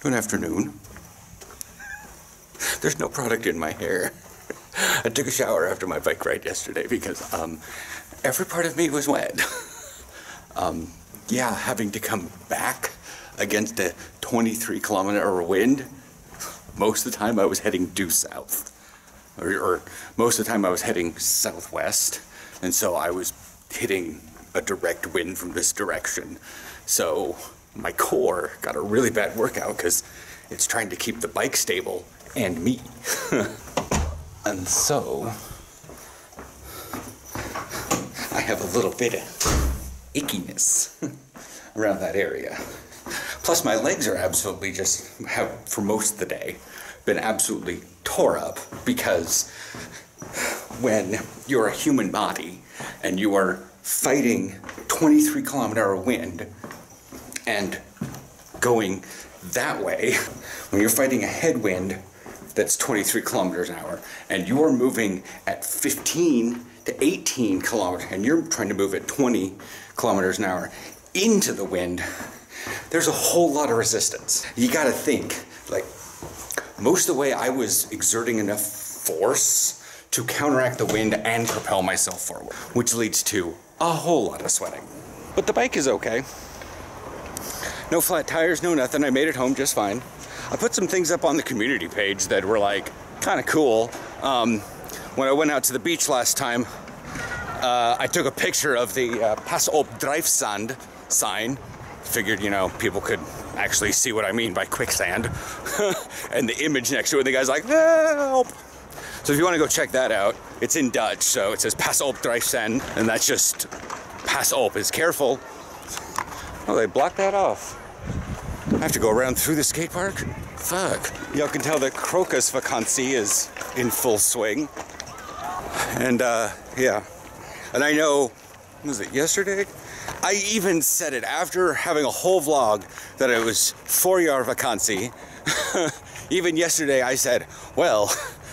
Good afternoon. There's no product in my hair. I took a shower after my bike ride yesterday because every part of me was wet. Yeah, having to come back against a 23-kilometer-hour wind, most of the time I was heading due south. Or most of the time I was heading southwest, and so I was hitting a direct wind from this direction. So my core got a really bad workout because it's trying to keep the bike stable and me. And so I have a little bit of ickiness around that area. Plus my legs are absolutely just have, for most of the day, been absolutely tore up because when you're a human body and you are fighting 23-kilometer-hour wind and going that way, when you're fighting a headwind that's 23 kilometers an hour and you're moving at 15 to 18 kilometers and you're trying to move at 20 kilometers an hour into the wind, there's a whole lot of resistance. You gotta think, like, most of the way I was exerting enough force to counteract the wind and propel myself forward, which leads to a whole lot of sweating. But the bike is okay. No flat tires, no nothing. I made it home just fine. I put some things up on the community page that were like kind of cool. When I went out to the beach last time, I took a picture of the Pas op drijfzand sign. Figured, you know, people could actually see what I mean by quicksand. And the image next to it, the guy's like, help! So if you want to go check that out, it's in Dutch, so it says pas op drijfzand, and that's just, pas op is careful. Oh, they blocked that off. I have to go around through the skate park? Fuck. Y'all can tell that Krokusvakantie is in full swing. And, yeah. And I know, was it yesterday? I even said it after having a whole vlog that it was Voorjaarsvakantie. Even yesterday I said, well,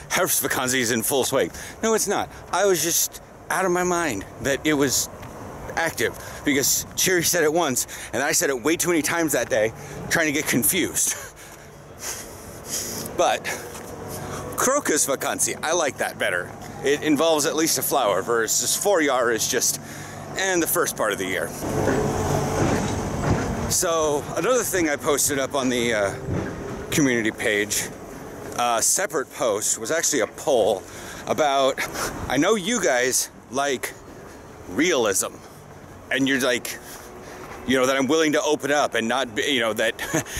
Herfstvakantie is in full swing. No, it's not. I was just out of my mind that it was active because Cherry said it once and I said it way too many times that day trying to get confused. But Krokusvakantie, I like that better. It involves at least a flower versus Voorjaar is just and the first part of the year. So another thing I posted up on the community page, separate post, was actually a poll about, I know you guys like realism and you're like, you know, that I'm willing to open up and not be, you know, that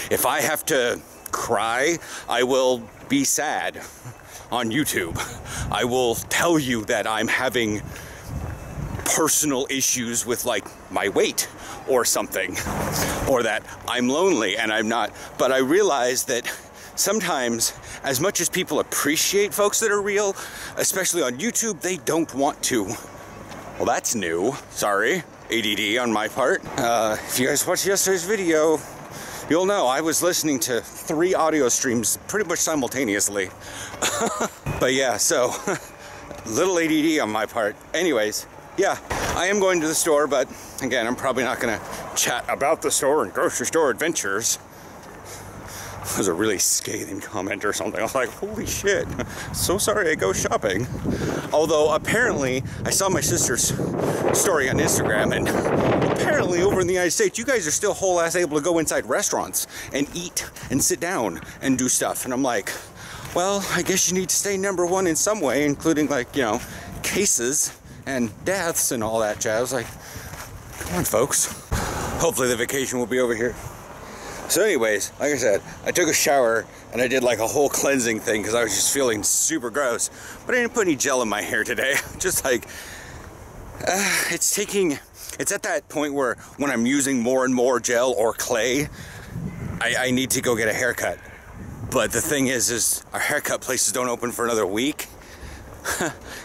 if I have to cry, I will be sad on YouTube. I will tell you that I'm having personal issues with like my weight or something, or that I'm lonely and I'm not. But I realized that sometimes, as much as people appreciate folks that are real, especially on YouTube, they don't want to. Well, that's new. Sorry, ADD on my part. If you guys watched yesterday's video, you'll know I was listening to 3 audio streams pretty much simultaneously. But yeah, so little ADD on my part. Anyways. Yeah, I am going to the store, but again, I'm probably not going to chat about the store and grocery store adventures. That was a really scathing comment or something. I was like, holy shit, so sorry I go shopping. Although apparently, I saw my sister's story on Instagram, and apparently over in the United States, you guys are still whole ass able to go inside restaurants and eat and sit down and do stuff. And I'm like, well, I guess you need to stay #1 in some way, including like, you know, cases and deaths and all that jazz. Like, come on, folks. Hopefully the vacation will be over here. So anyways, like I said, I took a shower and I did like a whole cleansing thing because I was just feeling super gross. But I didn't put any gel in my hair today. Just like, it's at that point where when I'm using more and more gel or clay, I need to go get a haircut. But the thing is our haircut places don't open for another week.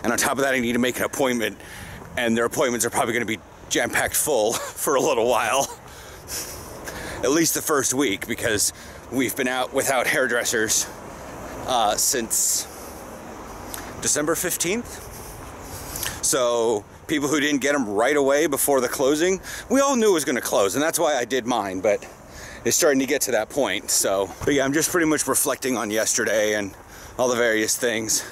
And on top of that, I need to make an appointment, and their appointments are probably going to be jam-packed full for a little while. At least the first week, because we've been out without hairdressers since December 15th. So people who didn't get them right away before the closing, we all knew it was going to close, and that's why I did mine, but is starting to get to that point. So, but yeah, I'm just pretty much reflecting on yesterday and all the various things.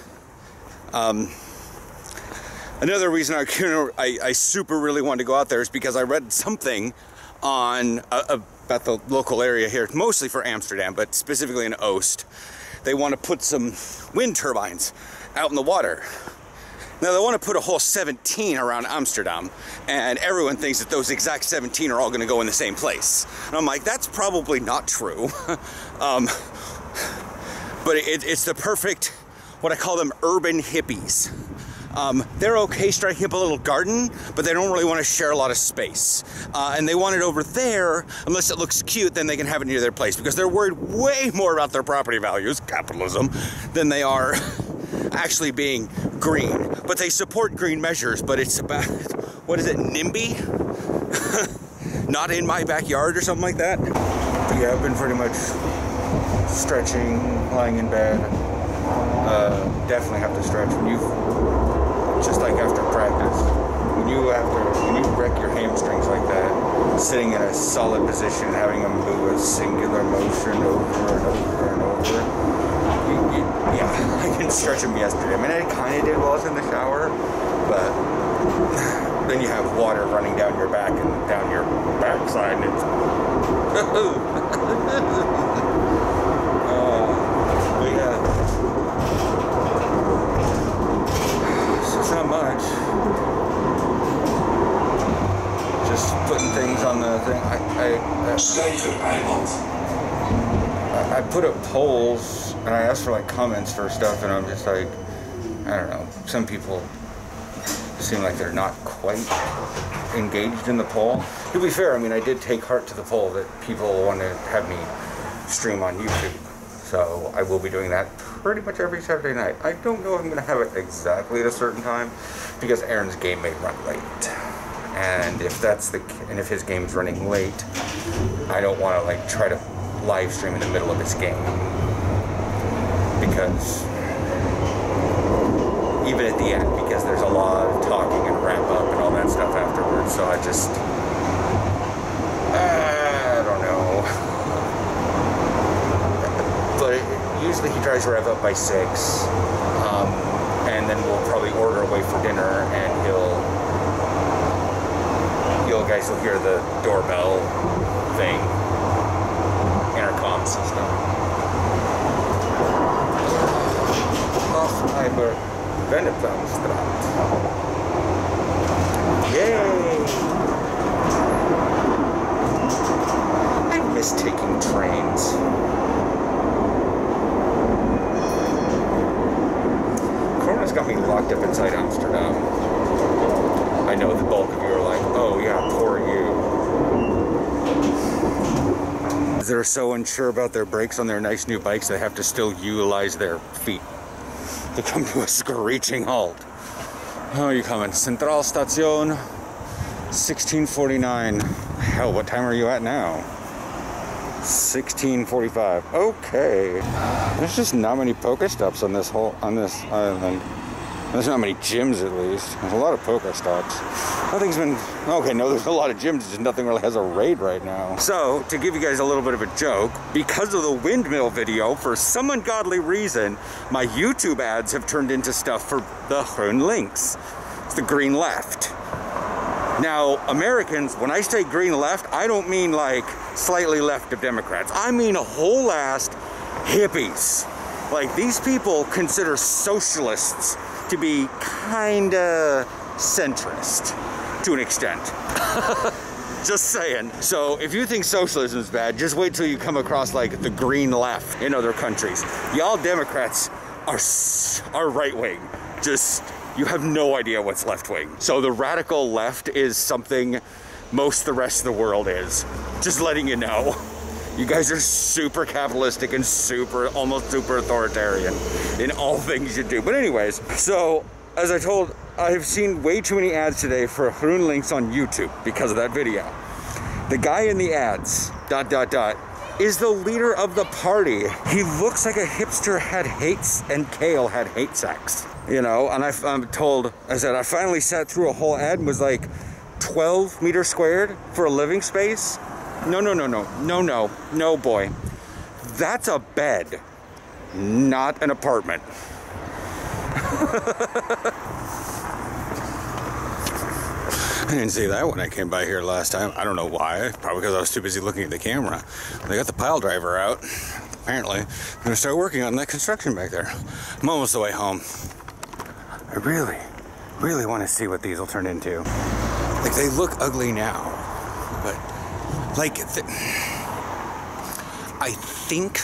Another reason I super really wanted to go out there is because I read something on about the local area here, mostly for Amsterdam, but specifically in Oost. They want to put some wind turbines out in the water. Now, they want to put a whole 17 around Amsterdam, and everyone thinks that those exact 17 are all going to go in the same place. And I'm like, that's probably not true. But it's the perfect, what I call them, urban hippies. They're okay striking up a little garden, but they don't really want to share a lot of space. And they want it over there, unless it looks cute, then they can have it near their place, because they're worried way more about their property values, capitalism, than they are actually being green. But they support green measures, but it's about, what is it, NIMBY? Not in my backyard or something like that. But yeah, I've been pretty much stretching, lying in bed. Definitely have to stretch when you've... Just like after practice, when you wreck your hamstrings like that, sitting in a solid position, having them do a singular motion over and over and over. Yeah, I can stretch them yesterday. I mean, I kind of did while I was in the shower, but then you have water running down your back and down your backside, and it's. But yeah. Not much. Just putting things on the thing. I put up polls and I asked for like comments for stuff, and I'm just like, I don't know. Some people seem like they're not quite engaged in the poll. To be fair, I mean, I did take heart to the poll that people want to have me stream on YouTube. So I will be doing that pretty much every Saturday night. I don't know if I'm going to have it exactly at a certain time, because Aaron's game may run late. And if that's the and if his game's running late, I don't want to like try to live stream in the middle of his game, because even at the end, because there's a lot of talking and wrap up and all that stuff afterwards. So I just I don't know. Usually he tries to wrap up by 6, and then we'll probably order away for dinner, and you guys will hear the doorbell thing, intercom system. Off-weiber-venefelsstraat. Yay! I miss taking trains. Corona's got me locked up inside Amsterdam. I know the bulk of you are like, oh yeah, poor you. They're so unsure about their brakes on their nice new bikes, they have to still utilize their feet to come to a screeching halt. How are you coming? Centraal Station, 1649. Hell, what time are you at now? 16:45. Okay. There's just not many Pokestops on this whole island. There's not many gyms, at least. There's a lot of Pokestops. Nothing's been okay. No, there's a lot of gyms. Just nothing really has a raid right now. So to give you guys a little bit of a joke, because of the windmill video, for some ungodly reason, my YouTube ads have turned into stuff for the Groenlinks. It's the green left. Now, Americans, when I say green left, I don't mean like slightly left of Democrats. I mean a whole ass hippies. Like, these people consider socialists to be kinda centrist to an extent. Just saying. So if you think socialism is bad, just wait till you come across like the green left in other countries. Y'all Democrats are right wing. Just, you have no idea what's left wing. So the radical left is something most the rest of the world is. Just letting you know. You guys are super capitalistic and super, almost super authoritarian in all things you do. But anyways, so as I told, I've seen way too many ads today for Groenlinks on YouTube because of that video. The guy in the ads, ... is the leader of the party. He looks like a hipster had hates and Kale had hate sex. You know, and I'm told, I finally sat through a whole ad and was like, 12 meters squared for a living space? No, boy. That's a bed, not an apartment. I didn't see that when I came by here last time. I don't know why. Probably because I was too busy looking at the camera. They got the pile driver out. Apparently, I'm gonna start working on that construction back there. I'm almost the way home. I really, really want to see what these will turn into. Like, they look ugly now, but like, I think.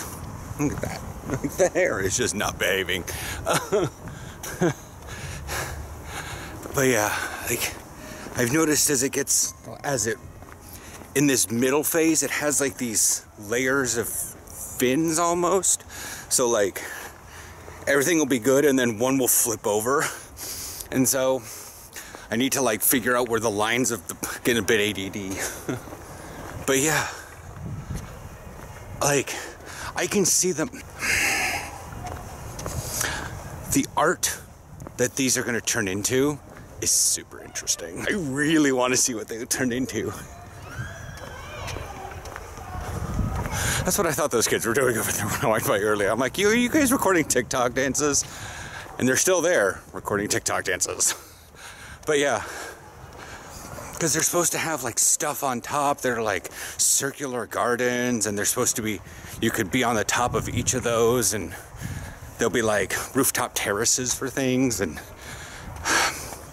Look at that. Like, the hair is just not behaving. But yeah, like, I've noticed as it gets, in this middle phase, it has like these layers of fins almost. So like, everything will be good and then one will flip over. And so I need to like figure out where the lines of the, getting a bit ADD. But yeah, like, I can see them. The art that these are gonna turn into is super interesting. I really wanna see what they turn into. That's what I thought those kids were doing over there when I walked by earlier. I'm like, are you guys recording TikTok dances? And they're still there recording TikTok dances. But yeah, because they're supposed to have like stuff on top. They're like circular gardens and they're supposed to be, you could be on the top of each of those and there'll be like rooftop terraces for things and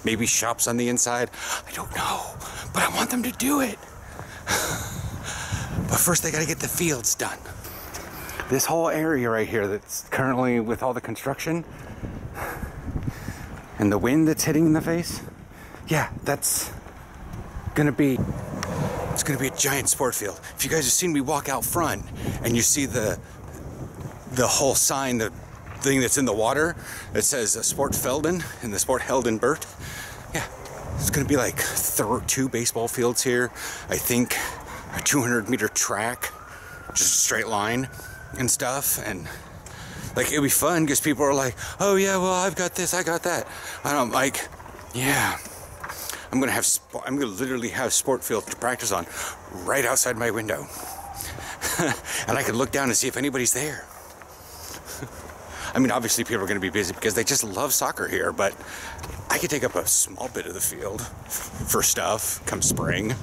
maybe shops on the inside. I don't know, but I want them to do it. But first they gotta get the fields done. This whole area right here that's currently with all the construction and the wind that's hitting in the face. Yeah, that's gonna be, it's gonna be a giant sport field. If you guys have seen me walk out front and you see the whole sign, the thing that's in the water that says sportfelden and the sporthelden Bert. Yeah, it's gonna be like two baseball fields here, I think a 200-meter track, just a straight line and stuff. And like, it'd be fun because people are like, oh yeah, well, I've got this, I got that. I don't like, yeah. I'm gonna literally have sport field to practice on right outside my window. And I can look down and see if anybody's there. I mean, obviously people are gonna be busy because they just love soccer here, but I could take up a small bit of the field for stuff come spring.